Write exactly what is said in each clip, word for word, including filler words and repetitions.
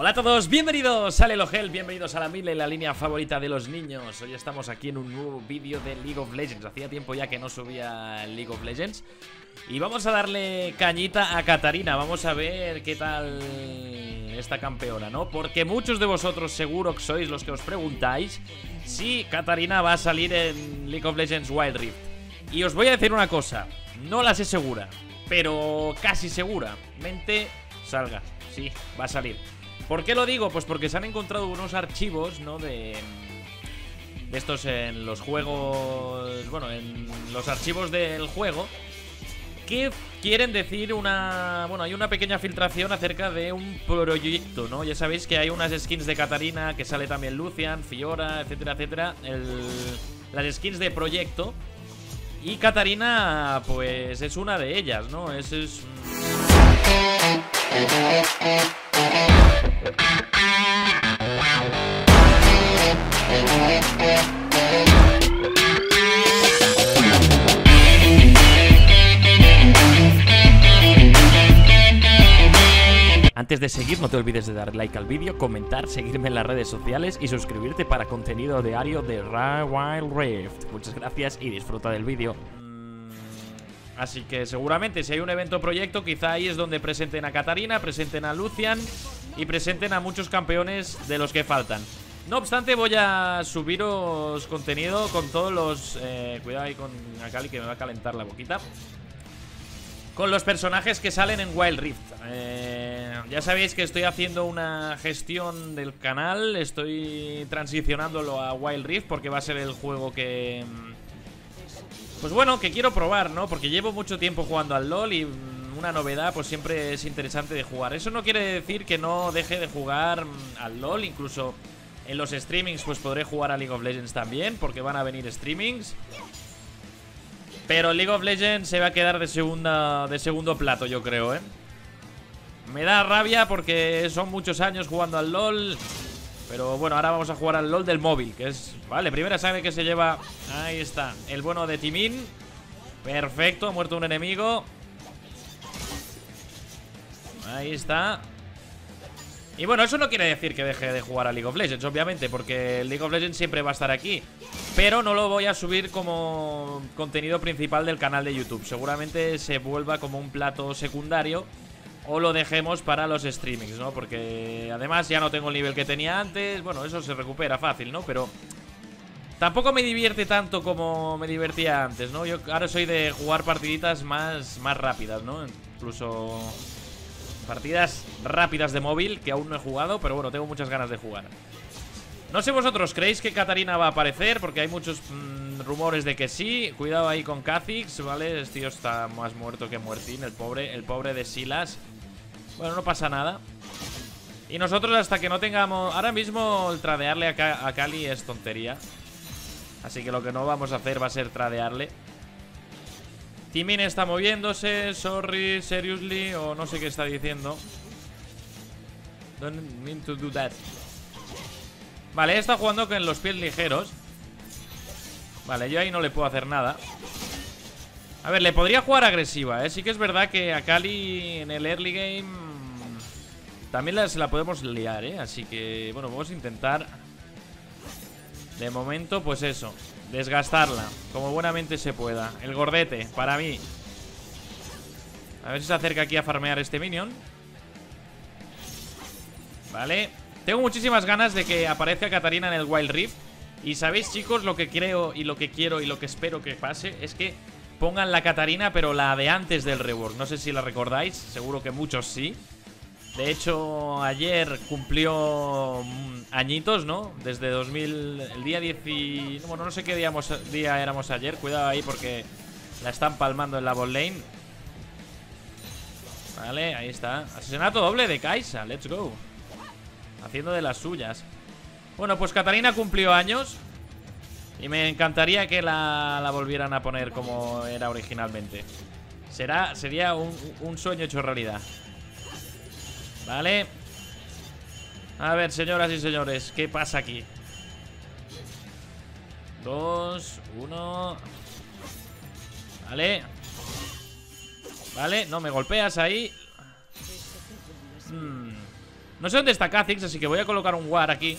Hola a todos, bienvenidos a Lelo Hell, bienvenidos a la Mille, la línea favorita de los niños. Hoy estamos aquí en un nuevo vídeo de League of Legends. Hacía tiempo ya que no subía League of Legends. Y vamos a darle cañita a Katarina, vamos a ver qué tal esta campeona, ¿no? Porque muchos de vosotros seguro que sois los que os preguntáis si Katarina va a salir en League of Legends Wild Rift. Y os voy a decir una cosa, no la sé segura, pero casi seguramente salga, sí, va a salir. ¿Por qué lo digo? Pues porque se han encontrado unos archivos, ¿no? De, de estos en los juegos... Bueno, en los archivos del juego que quieren decir una... Bueno, hay una pequeña filtración acerca de un proyecto, ¿no? Ya sabéis que hay unas skins de Katarina, que sale también Lucian, Fiora, etcétera, etcétera. El, las skins de proyecto. Y Katarina, pues, es una de ellas, ¿no? Es... es... Antes de seguir, no te olvides de dar like al vídeo, comentar, seguirme en las redes sociales y suscribirte para contenido diario de Wild Rift. Muchas gracias y disfruta del vídeo. Así que seguramente si hay un evento proyecto, quizá ahí es donde presenten a Katarina, presenten a Lucian y presenten a muchos campeones de los que faltan. No obstante, voy a subiros contenido con todos los... Eh, cuidado ahí con Akali, que me va a calentar la boquita. Con los personajes que salen en Wild Rift. Eh, ya sabéis que estoy haciendo una gestión del canal, estoy transicionándolo a Wild Rift porque va a ser el juego que... Pues bueno, que quiero probar, ¿no? Porque llevo mucho tiempo jugando al LoL y una novedad pues siempre es interesante de jugar. Eso no quiere decir que no deje de jugar al LoL, incluso en los streamings pues podré jugar a League of Legends también, porque van a venir streamings. Pero League of Legends se va a quedar de, segunda, de segundo plato, yo creo, ¿eh? Me da rabia porque son muchos años jugando al LoL. Pero bueno, ahora vamos a jugar al LoL del móvil, que es... Vale, primera sangre que se lleva... Ahí está, el bueno de Timín. Perfecto, ha muerto un enemigo. Ahí está. Y bueno, eso no quiere decir que deje de jugar a League of Legends, obviamente, porque League of Legends siempre va a estar aquí. Pero no lo voy a subir como contenido principal del canal de YouTube. Seguramente se vuelva como un plato secundario, o lo dejemos para los streamings, ¿no? Porque además ya no tengo el nivel que tenía antes. Bueno, eso se recupera fácil, ¿no? Pero tampoco me divierte tanto como me divertía antes, ¿no? Yo ahora soy de jugar partiditas más, más rápidas, ¿no? Incluso partidas rápidas de móvil que aún no he jugado, pero bueno, tengo muchas ganas de jugar. No sé vosotros, ¿creéis que Katarina va a aparecer? Porque hay muchos mmm, rumores de que sí. Cuidado ahí con Kha'Zix, ¿vale? Este tío está más muerto que muertín, el pobre, el pobre de Silas. Bueno, no pasa nada. Y nosotros hasta que no tengamos... Ahora mismo el tradearle a, Ka a Akali es tontería. Así que lo que no vamos a hacer va a ser tradearle. Timin está moviéndose. Sorry, seriously. O no sé qué está diciendo. Don't mean to do that. Vale, está jugando con los pies ligeros. Vale, yo ahí no le puedo hacer nada. A ver, le podría jugar agresiva, ¿eh? Sí que es verdad que Akali en el early game... También la, se la podemos liar, ¿eh? Así que, bueno, vamos a intentar... De momento, pues eso. Desgastarla, como buenamente se pueda. El gordete, para mí. A ver si se acerca aquí a farmear este minion. Vale. Tengo muchísimas ganas de que aparezca Katarina en el Wild Rift. Y sabéis, chicos, lo que creo y lo que quiero y lo que espero que pase es que pongan la Katarina, pero la de antes del rework. No sé si la recordáis, seguro que muchos sí. De hecho, ayer cumplió añitos, ¿no? Desde dos mil... El día diez... Y... Bueno, no sé qué día, día éramos ayer. Cuidado ahí porque la están palmando en la bot lane. Vale, ahí está. Asesinato doble de Kai'Sa. Let's go. Haciendo de las suyas. Bueno, pues Katarina cumplió años. Y me encantaría que la, la volvieran a poner como era originalmente. Será, sería un, un sueño hecho realidad. Vale. A ver, señoras y señores, ¿qué pasa aquí? Dos, uno. Vale. Vale, no me golpeas ahí. Hmm. No sé dónde está Kha'Zix, así que voy a colocar un War aquí.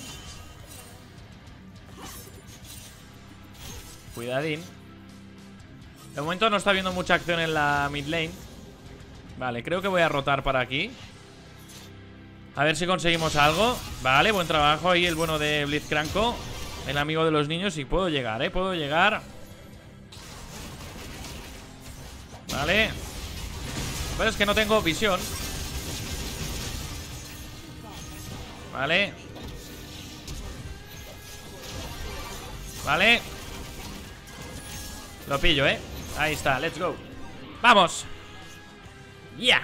Cuidadín. De momento no está habiendo mucha acción en la mid lane. Vale, creo que voy a rotar para aquí. A ver si conseguimos algo. Vale, buen trabajo ahí el bueno de Blitzcrank, el amigo de los niños. Y puedo llegar, eh, puedo llegar. Vale. Pero es que no tengo visión. Vale. Vale. Lo pillo, eh. Ahí está, let's go. ¡Vamos! ¡Ya! Yeah.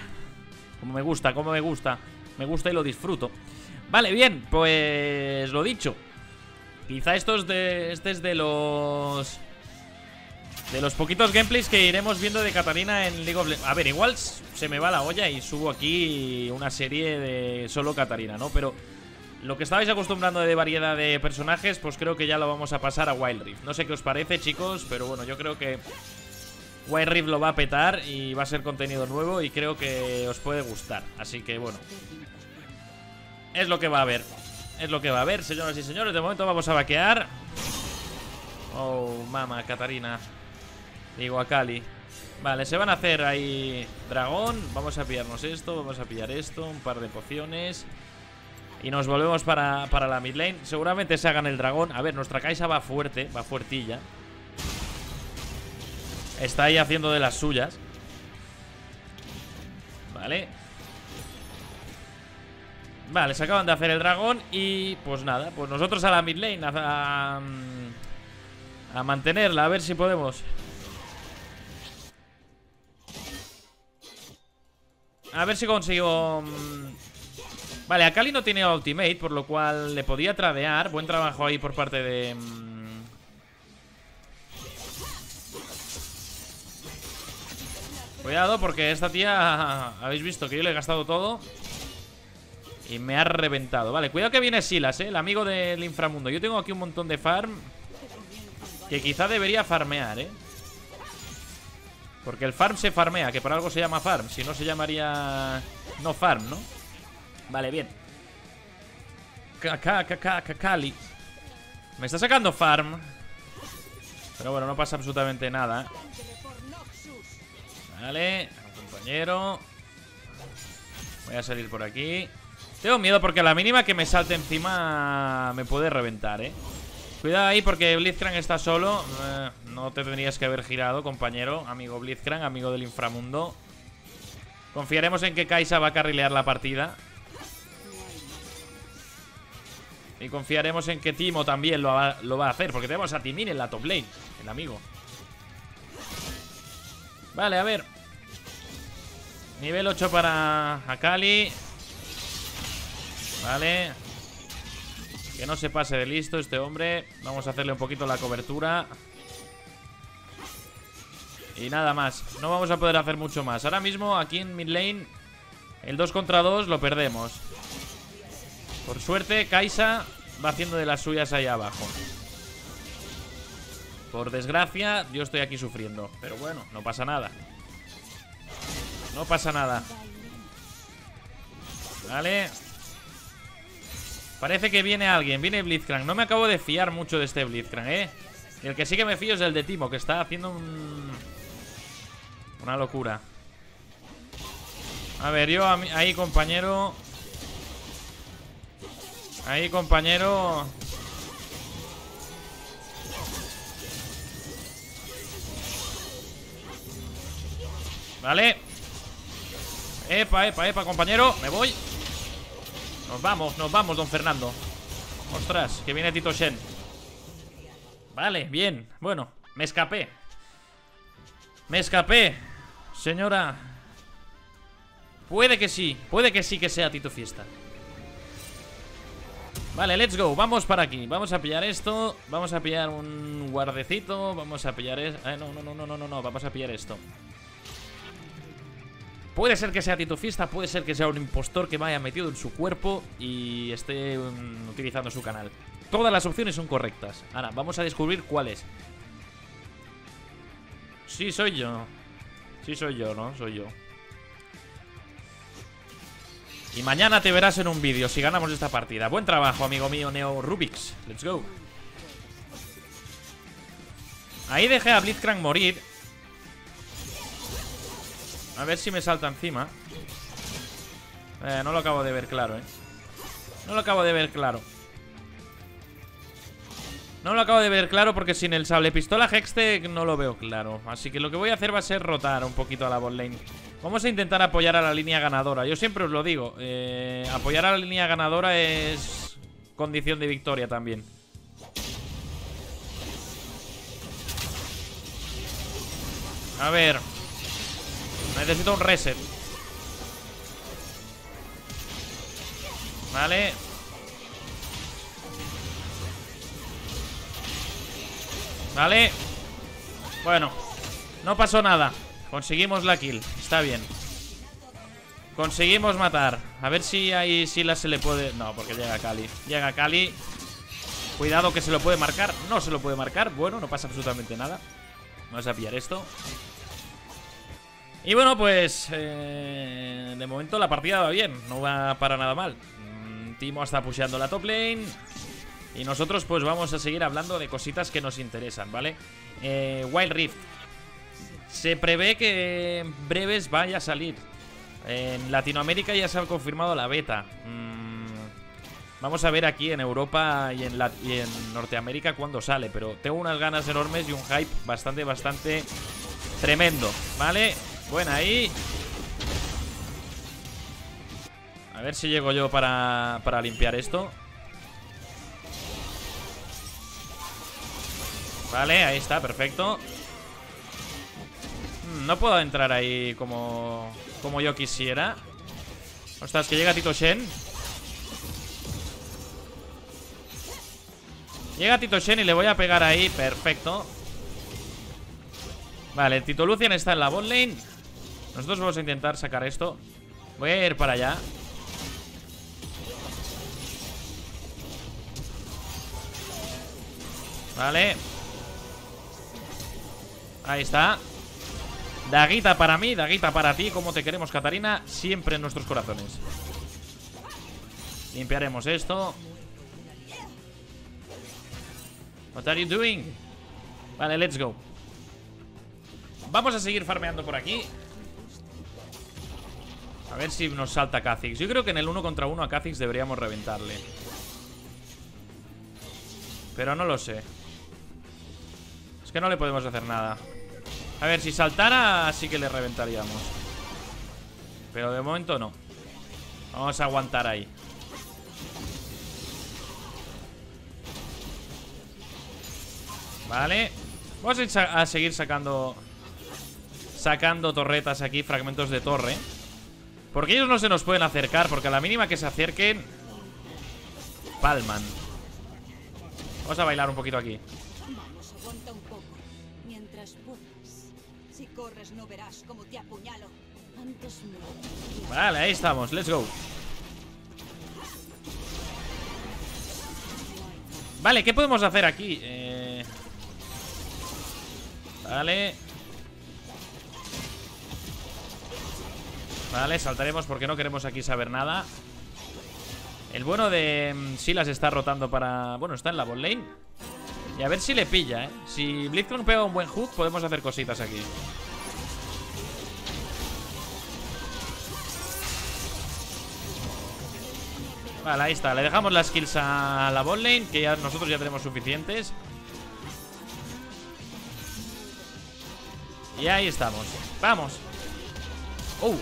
Como me gusta, como me gusta. Me gusta y lo disfruto. Vale, bien, pues lo dicho. Quizá esto es de, este es de los... de los poquitos gameplays que iremos viendo de Katarina en League of Legends. A ver, igual se me va la olla y subo aquí una serie de solo Katarina, ¿no? Pero lo que estabais acostumbrando de variedad de personajes, pues creo que ya lo vamos a pasar a Wild Rift. No sé qué os parece, chicos, pero bueno, yo creo que Wild Rift lo va a petar y va a ser contenido nuevo y creo que os puede gustar. Así que bueno, es lo que va a haber. Es lo que va a haber, señoras y señores. De momento vamos a vaquear. Oh, mama, Katarina. Digo, Akali. Vale, se van a hacer ahí dragón. Vamos a pillarnos esto, vamos a pillar esto. Un par de pociones. Y nos volvemos para, para la mid lane. Seguramente se hagan el dragón. A ver, nuestra Kai'Sa va fuerte, va fuertilla. Está ahí haciendo de las suyas. Vale. Vale, se acaban de hacer el dragón. Y pues nada, pues nosotros a la mid lane. A, a, a mantenerla, a ver si podemos. A ver si consigo... Vale, Akali no tiene ultimate, por lo cual le podía tradear. Buen trabajo ahí por parte de... Cuidado, porque esta tía... Habéis visto que yo le he gastado todo y me ha reventado. Vale, cuidado que viene Silas, ¿eh? El amigo del inframundo. Yo tengo aquí un montón de farm que quizá debería farmear, ¿eh? Porque el farm se farmea, que por algo se llama farm. Si no se llamaría... No farm, ¿no? Vale, bien. Kakakakakakali. Me está sacando farm. Pero bueno, no pasa absolutamente nada. Vale, compañero. Voy a salir por aquí. Tengo miedo porque a la mínima que me salte encima me puede reventar, eh. Cuidado ahí porque Blitzcrank está solo. eh, No te tendrías que haber girado, compañero. Amigo Blitzcrank, amigo del inframundo. Confiaremos en que Kai'Sa va a carrilear la partida. Y confiaremos en que Teemo también lo va, lo va a hacer. Porque tenemos a Timmin en la top lane, el amigo. Vale, a ver. Nivel ocho para Akali. Vale. Que no se pase de listo este hombre. Vamos a hacerle un poquito la cobertura. Y nada más. No vamos a poder hacer mucho más. Ahora mismo aquí en mid lane el dos contra dos lo perdemos. Por suerte Kai'Sa va haciendo de las suyas ahí abajo. Por desgracia yo estoy aquí sufriendo. Pero bueno, no pasa nada. No pasa nada. Vale. Parece que viene alguien. Viene Blitzcrank. No me acabo de fiar mucho de este Blitzcrank, eh. El que sí que me fío es el de Teemo, que está haciendo un... una locura. A ver, yo a mí... ahí compañero. Ahí, compañero. Vale. Epa, epa, epa, compañero. Me voy. Nos vamos, nos vamos, don Fernando. Ostras, que viene Tito Shen. Vale, bien. Bueno, me escapé. Me escapé, señora. Puede que sí, puede que sí que sea Tito Fiesta. Vale, let's go, vamos para aquí. Vamos a pillar esto, vamos a pillar un guardecito, vamos a pillar es... eh, no, no, no, no, no, no, vamos a pillar esto. Puede ser que sea Tito Fiesta, puede ser que sea un impostor que me haya metido en su cuerpo y esté um, utilizando su canal. Todas las opciones son correctas. Ahora, vamos a descubrir cuál es. Sí, soy yo. Sí, soy yo, ¿no? Soy yo. Y mañana te verás en un vídeo si ganamos esta partida. Buen trabajo, amigo mío, Neo Rubix. Let's go. Ahí dejé a Blitzcrank morir. A ver si me salta encima. Eh, no lo acabo de ver claro, eh. No lo acabo de ver claro. No lo acabo de ver claro porque sin el sable pistola Hextech no lo veo claro. Así que lo que voy a hacer va a ser rotar un poquito a la bot lane. Vamos a intentar apoyar a la línea ganadora. Yo siempre os lo digo, eh, apoyar a la línea ganadora es condición de victoria también. A ver, necesito un reset. Vale. Vale. Bueno, no pasó nada. Conseguimos la kill, está bien. Conseguimos matar. A ver si ahí Silas se le puede... No, porque llega Akali. Llega Akali. Cuidado que se lo puede marcar. No se lo puede marcar, bueno, no pasa absolutamente nada. Vamos a pillar esto. Y bueno, pues eh, de momento la partida va bien. No va para nada mal. Teemo está pusheando la top lane y nosotros pues vamos a seguir hablando de cositas que nos interesan, ¿vale? Eh, Wild Rift. Se prevé que en breves vaya a salir. En Latinoamérica ya se ha confirmado la beta. Mm, vamos a ver aquí en Europa y en, la, y en Norteamérica cuándo sale. Pero tengo unas ganas enormes y un hype bastante, bastante tremendo, ¿vale? Buena ahí. A ver si llego yo para, para limpiar esto. Vale, ahí está, perfecto. No puedo entrar ahí como, como yo quisiera. Ostras, que llega Tito Shen. Llega Tito Shen y le voy a pegar ahí, perfecto. Vale, Tito Lucian está en la bot lane. Nosotros vamos a intentar sacar esto. Voy a ir para allá. Vale. Ahí está. Daguita para mí, daguita para ti. Como te queremos, Katarina, siempre en nuestros corazones. Limpiaremos esto. What are you doing? Vale, let's go. Vamos a seguir farmeando por aquí. A ver si nos salta Kha'Zix. Yo creo que en el uno contra uno a Kha'Zix deberíamos reventarle, pero no lo sé. Es que no le podemos hacer nada. A ver, si saltara sí que le reventaríamos, pero de momento no. Vamos a aguantar ahí. Vale. Vamos a seguir sacando Sacando torretas aquí, fragmentos de torre, porque ellos no se nos pueden acercar, porque a la mínima que se acerquen palman. Vamos a bailar un poquito aquí. Vamos, aguanta un poco mientras puedas. Si corres no verás cómo te apuñalo. Antes no. Vale, ahí estamos, let's go. Vale, ¿qué podemos hacer aquí? Eh... Vale. Vale, saltaremos porque no queremos aquí saber nada. El bueno de Silas está rotando para... Bueno, está en la bot lane. Y a ver si le pilla, ¿eh? Si Blitzcrank pega un buen hook, podemos hacer cositas aquí. Vale, ahí está. Le dejamos las kills a la bot lane, que ya nosotros ya tenemos suficientes. Y ahí estamos. ¡Vamos! ¡Oh!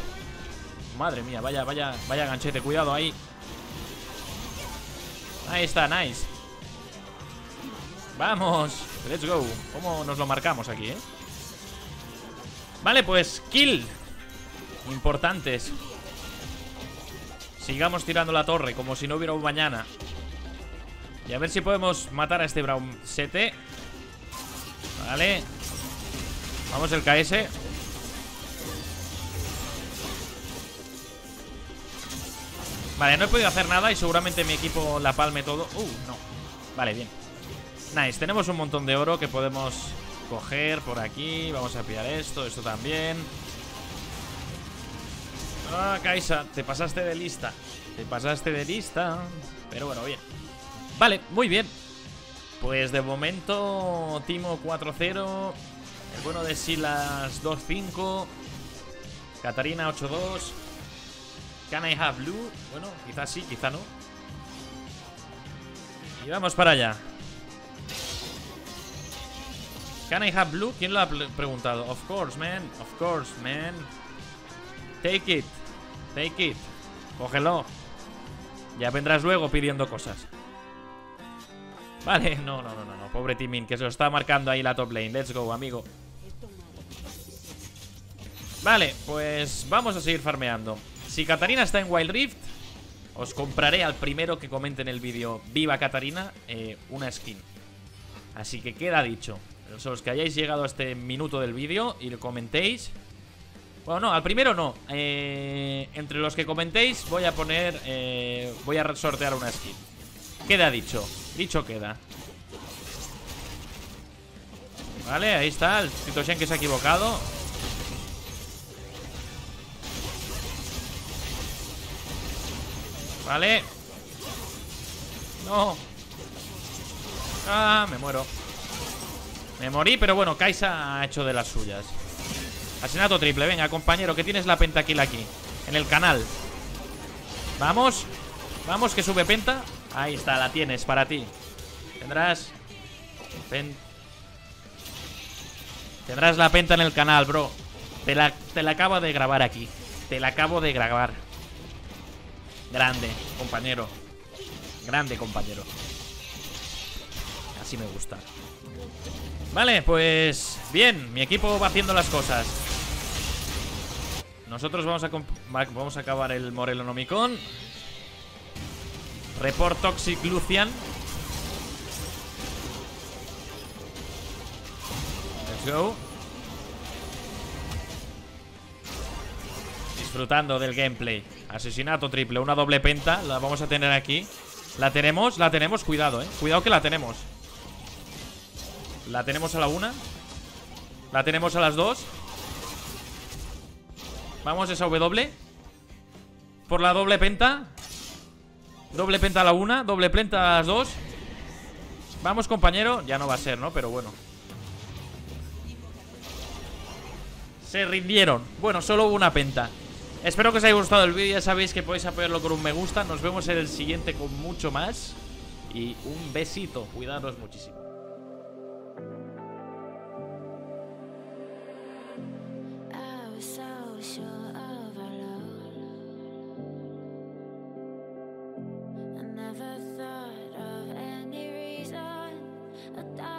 Madre mía, vaya, vaya, vaya ganchete. Cuidado ahí. Ahí está, nice. Vamos, let's go. ¿Cómo nos lo marcamos aquí, eh? Vale, pues kill. Importantes. Sigamos tirando la torre como si no hubiera un mañana. Y a ver si podemos matar a este Braum siete. Vale. Vamos el K S. Vale, no he podido hacer nada y seguramente mi equipo la palme todo. Uh, no. Vale, bien. Nice, tenemos un montón de oro que podemos coger por aquí. Vamos a pillar esto, esto también. Ah, Kai'Sa, te pasaste de lista. Te pasaste de lista. Pero bueno, bien. Vale, muy bien. Pues de momento Teemo cuatro cero, el bueno de Silas dos cinco, Katarina ocho dos. Can I have blue? Bueno, quizás sí, quizá no. Y vamos para allá. Can I have blue? ¿Quién lo ha preguntado? Of course, man. Of course, man. Take it. Take it. Cógelo. Ya vendrás luego pidiendo cosas. Vale, no, no, no, no, no. Pobre Timin, que se lo está marcando ahí la top lane. Let's go, amigo. Vale, pues vamos a seguir farmeando. Si Katarina está en Wild Rift, os compraré al primero que comente en el vídeo "Viva Katarina" eh, una skin. Así que queda dicho. Los que hayáis llegado a este minuto del vídeo y lo comentéis. Bueno, no, al primero no. eh, Entre los que comentéis voy a poner eh, voy a sortear una skin. Queda dicho. Dicho queda. Vale, ahí está. El Tito Shen que se ha equivocado. Vale. No. Ah, me muero. Me morí, pero bueno, Kai'Sa ha hecho de las suyas. Asesinato triple, venga, compañero, que tienes la pentakill aquí, en el canal. Vamos. Vamos, que sube penta. Ahí está, la tienes, para ti. Tendrás pen... Tendrás la penta en el canal, bro. Te la, te la acabo de grabar aquí. Te la acabo de grabar. Grande, compañero. Grande, compañero. Así me gusta. Vale, pues bien, mi equipo va haciendo las cosas. Nosotros vamos a, vamos a acabar el Morelonomicón. Report Toxic Lucian. Let's go. Disfrutando del gameplay. Asesinato triple, una doble penta. La vamos a tener aquí. La tenemos, la tenemos, cuidado, eh. Cuidado que la tenemos. La tenemos a la una. La tenemos a las dos. Vamos esa W. Por la doble penta. Doble penta a la una. Doble penta a las dos. Vamos, compañero. Ya no va a ser, ¿no? Pero bueno. Se rindieron. Bueno, solo hubo una penta. Espero que os haya gustado el vídeo. Ya sabéis que podéis apoyarlo con un me gusta. Nos vemos en el siguiente con mucho más. Y un besito. Cuidaros muchísimo. Never thought of any reason.